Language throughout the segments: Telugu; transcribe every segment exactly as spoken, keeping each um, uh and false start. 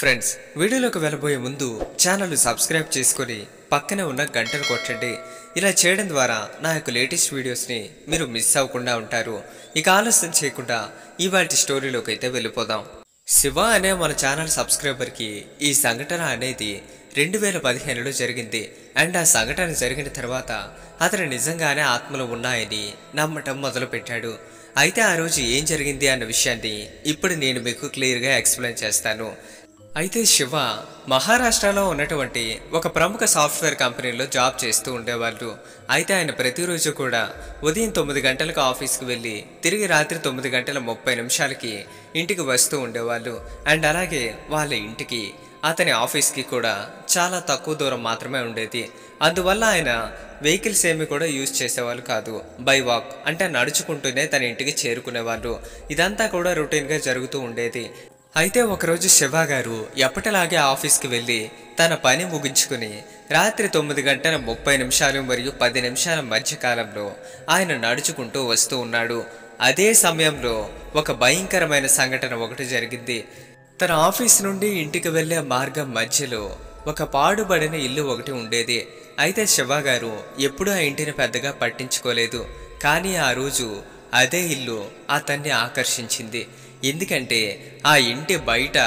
ఫ్రెండ్స్ వీడియోలోకి వెళ్ళబోయే ముందు ఛానల్ ని సబ్స్క్రైబ్ చేసుకొని పక్కనే ఉన్న గంటను కొట్టండి। ఇలా చేయడం ద్వారా నా యొక్క లేటెస్ట్ వీడియోస్ ని మీరు మిస్ అవ్వకుండా ఉంటారు। ఇక ఆలస్యం చేయకుండా ఇవాల్టి స్టోరీలోకి అయితే వెళ్ళిపోదాం। శివ అనే మన ఛానల్ సబ్స్క్రైబర్ కి ఈ సంఘటన అనేది రెండు వేల పదిహేను లో జరిగింది। అండ్ ఆ సంఘటన జరిగిన తర్వాత అతను నిజంగానే ఆత్మలు ఉన్నాయని నమ్మటం మొదలుపెట్టాడు। అయితే ఆ రోజు ఏం జరిగింది అన్న విషయాన్ని ఇప్పుడు నేను మీకు క్లియర్ గా ఎక్స్‌ప్లెయిన్ చేస్తాను। అయితే శివ మహారాష్ట్రలో ఉన్నటువంటి ఒక ప్రముఖ సాఫ్ట్వేర్ కంపెనీలో జాబ్ చేస్తూ ఉండేవాళ్ళు। అయితే ఆయన ప్రతిరోజు కూడా ఉదయం తొమ్మిది గంటలకు ఆఫీస్కి వెళ్ళి తిరిగి రాత్రి తొమ్మిది గంటల ముప్పై నిమిషాలకి ఇంటికి వస్తూ ఉండేవాళ్ళు। అండ్ అలాగే వాళ్ళ ఇంటికి అతని ఆఫీస్కి కూడా చాలా తక్కువ దూరం మాత్రమే ఉండేది। అందువల్ల ఆయన వెహికల్స్ ఏమి కూడా యూజ్ చేసేవాళ్ళు కాదు, బై వాక్ అంటే నడుచుకుంటూనే తన ఇంటికి చేరుకునేవాళ్ళు। ఇదంతా కూడా రొటీన్గా జరుగుతూ ఉండేది। అయితే ఒకరోజు శివ గారు ఎప్పటిలాగే ఆఫీస్కి వెళ్ళి తన పని ముగించుకుని రాత్రి తొమ్మిది గంటల ముప్పై నిమిషాలు మరియు పది నిమిషాల మధ్యకాలంలో ఆయన నడుచుకుంటూ వస్తూ ఉన్నాడు। అదే సమయంలో ఒక భయంకరమైన సంఘటన ఒకటి జరిగింది। తన ఆఫీస్ నుండి ఇంటికి వెళ్ళే మార్గం మధ్యలో ఒక పాడుబడిన ఇల్లు ఒకటి ఉండేది। అయితే శివ గారు ఎప్పుడూ ఆ ఇంటిని పెద్దగా పట్టించుకోలేదు, కానీ ఆ రోజు అదే ఇల్లు అతన్ని ఆకర్షించింది। ఎందుకంటే ఆ ఇంటి బయట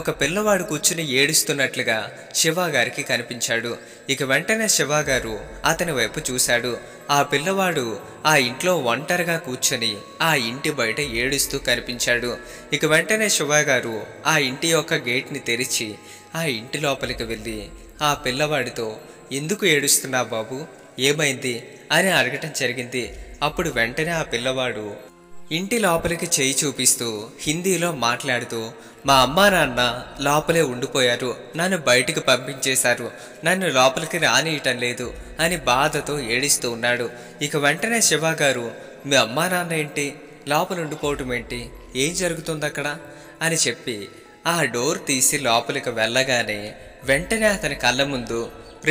ఒక పిల్లవాడు కూర్చుని ఏడుస్తున్నట్లుగా శివ గారికి కనిపించాడు। ఇక వెంటనే శివ గారు అతని వైపు చూశాడు। ఆ పిల్లవాడు ఆ ఇంట్లో ఒంటరిగా కూర్చొని ఆ ఇంటి బయట ఏడుస్తూ కనిపించాడు। ఇక వెంటనే శివ గారు ఆ ఇంటి యొక్క గేట్ని తెరిచి ఆ ఇంటి లోపలికి వెళ్ళి ఆ పిల్లవాడితో ఎందుకు ఏడుస్తున్నా బాబు, ఏమైంది అని అడగటం జరిగింది। అప్పుడు వెంటనే ఆ పిల్లవాడు ఇంటి లోపలికి చేయి చూపిస్తూ హిందీలో మాట్లాడుతూ మా అమ్మా నాన్న లోపలే ఉండిపోయారు, నన్ను బయటికి పంపించేశారు, నన్ను లోపలికి రానియటం లేదు అని బాధతో ఏడుస్తూ ఉన్నాడు। ఇక వెంటనే శివ గారు మీ అమ్మా నాన్న ఏంటి, లోపల ఉండిపోవటం ఏంటి, ఏం జరుగుతుంది అక్కడ అని చెప్పి ఆ డోర్ తీసి లోపలికి వెళ్ళగానే వెంటనే అతని కళ్ళ ముందు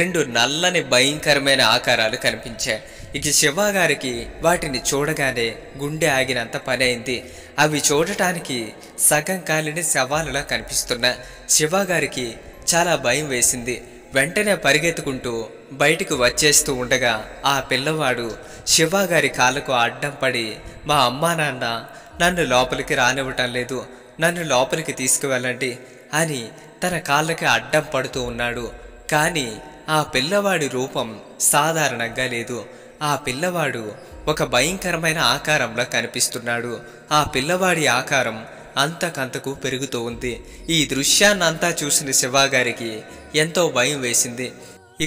రెండు నల్లని భయంకరమైన ఆకారాలు కనిపించాయి। ఇక శివ గారికి వాటిని చూడగానే గుండె ఆగినంత పని అయింది। అవి చూడటానికి సగం కాలిన శవాలులా కనిపిస్తున్న శివ గారికి చాలా భయం వేసింది। వెంటనే పరిగెత్తుకుంటూ బయటకు వచ్చేస్తూ ఉండగా ఆ పిల్లవాడు శివ గారి కాళ్ళకు అడ్డం పడి మా అమ్మా నాన్న నన్ను లోపలికి రానివ్వటం లేదు, నన్ను లోపలికి తీసుకువెళ్ళండి అని తన కాళ్ళకి అడ్డం పడుతూ ఉన్నాడు। కానీ ఆ పిల్లవాడి రూపం సాధారణంగా లేదు, ఆ పిల్లవాడు ఒక భయంకరమైన ఆకారంలో కనిపిస్తున్నాడు। ఆ పిల్లవాడి ఆకారం అంతకంతకు పెరుగుతూ ఉంది। ఈ దృశ్యాన్నంతా చూసిన శివ గారికి ఎంతో భయం వేసింది।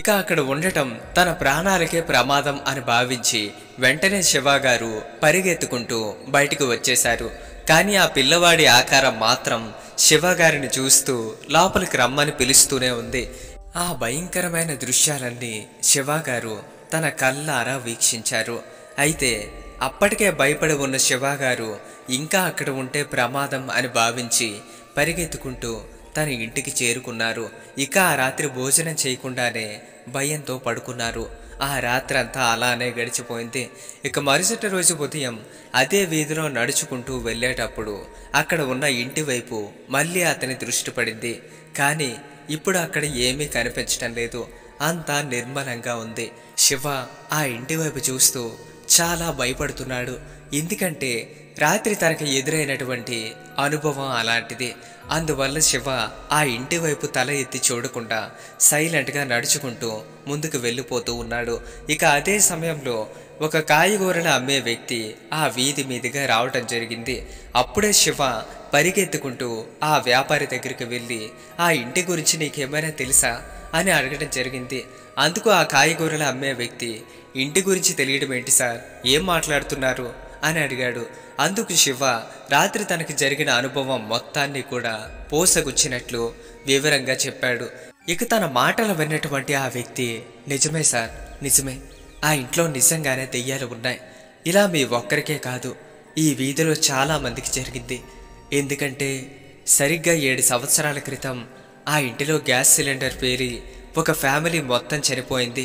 ఇక అక్కడ ఉండటం తన ప్రాణాలకే ప్రమాదం అని భావించి వెంటనే శివ గారు పరిగెత్తుకుంటూ బయటకు వచ్చేశారు। కానీ ఆ పిల్లవాడి ఆకారం మాత్రం శివ గారిని చూస్తూ లోపలికి రమ్మని పిలుస్తూనే ఉంది। ఆ భయంకరమైన దృశ్యాలన్నీ శివ గారు తన కళ్ళారా వీక్షించారు। అయితే అప్పటికే భయపడి ఉన్న శివ గారు ఇంకా అక్కడ ఉంటే ప్రమాదం అని భావించి పరిగెత్తుకుంటూ తన ఇంటికి చేరుకున్నారు। ఇక ఆ రాత్రి భోజనం చేయకుండానే భయంతో పడుకున్నారు। ఆ రాత్రి అంతా అలానే గడిచిపోయింది। ఇక మరుసటి రోజు ఉదయం అదే వీధిలో నడుచుకుంటూ వెళ్ళేటప్పుడు అక్కడ ఉన్న ఇంటి వైపు మళ్ళీ అతని దృష్టి పడింది, కానీ ఇప్పుడు అక్కడ ఏమీ కనిపించటం లేదు, అంతా నిర్మలంగా ఉంది। శివ ఆ ఇంటి వైపు చూస్తూ చాలా భయపడుతున్నాడు, ఎందుకంటే రాత్రి తనకు ఎదురైనటువంటి అనుభవం అలాంటిది। అందువల్ల శివ ఆ ఇంటి వైపు తల ఎత్తి చూడకుండా సైలెంట్గా నడుచుకుంటూ ముందుకు వెళ్ళిపోతూ ఉన్నాడు। ఇక అదే సమయంలో ఒక కాయగూరలు అమ్మే వ్యక్తి ఆ వీధి మీదుగా రావటం జరిగింది। అప్పుడే శివ పరిగెత్తుకుంటూ ఆ వ్యాపారి దగ్గరికి వెళ్ళి ఆ ఇంటి గురించి నీకేమైనా తెలుసా అని అడగటం జరిగింది। అందుకు ఆ కాయగూరలు అమ్మే వ్యక్తి ఇంటి గురించి తెలియడం ఏంటి సార్, ఏం మాట్లాడుతున్నారు అని అడిగాడు। అందుకు శివ రాత్రి తనకి జరిగిన అనుభవం మొత్తాన్ని కూడా పోసగుచ్చినట్లు వివరంగా చెప్పాడు। ఇక తన మాటలు విన్నటువంటి ఆ వ్యక్తి నిజమే సార్, నిజమే, ఆ ఇంట్లో నిజంగానే దెయ్యాలు ఉన్నాయి, ఇలా మీ ఒక్కరికే కాదు ఈ వీధిలో చాలామందికి జరిగింది। ఎందుకంటే సరిగ్గా ఏడు సంవత్సరాల క్రితం ఆ ఇంటిలో గ్యాస్ సిలిండర్ పేలి ఒక ఫ్యామిలీ మొత్తం చనిపోయింది।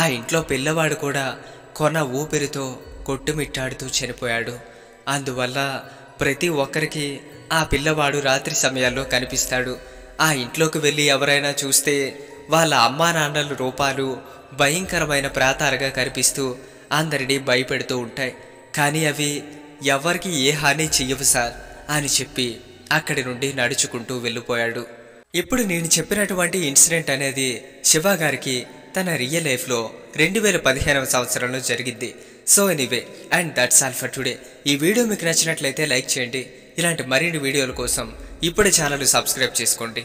ఆ ఇంట్లో పిల్లవాడు కూడా కొన ఊపిరితో కొట్టుమిట్టాడుతూ చనిపోయాడు। అందువల్ల ప్రతి ఒక్కరికి ఆ పిల్లవాడు రాత్రి సమయాల్లో కనిపిస్తాడు, ఆ ఇంట్లోకి వెళ్ళి ఎవరైనా చూస్తే వాళ్ళ అమ్మా నాన్నల రూపాలు భయంకరమైన ప్రాతారగా కనిపిస్తూ అందరిని భయపెడుతూ ఉంటాయి. కానీ అవి ఎవరికి ఏ హాని చేయవు సార్ అని చెప్పి అక్కడి నుండి నడుచుకుంటూ వెళ్ళిపోయాడు. ఇప్పుడు నేను చెప్పినటువంటి ఇన్సిడెంట్ అనేది శివ గారికి తన రియల్ లైఫ్లో రెండు వేల పదిహేనవ సంవత్సరంలో జరిగింది. So anyway and that's all for today. ఈ వీడియో మీకు నచ్చినట్లయితే లైక్ చేయండి. ఇలాంటి మరిన్ని వీడియోల కోసం ఇప్పుడే ఛానల్ సబ్స్క్రైబ్ చేసుకోండి.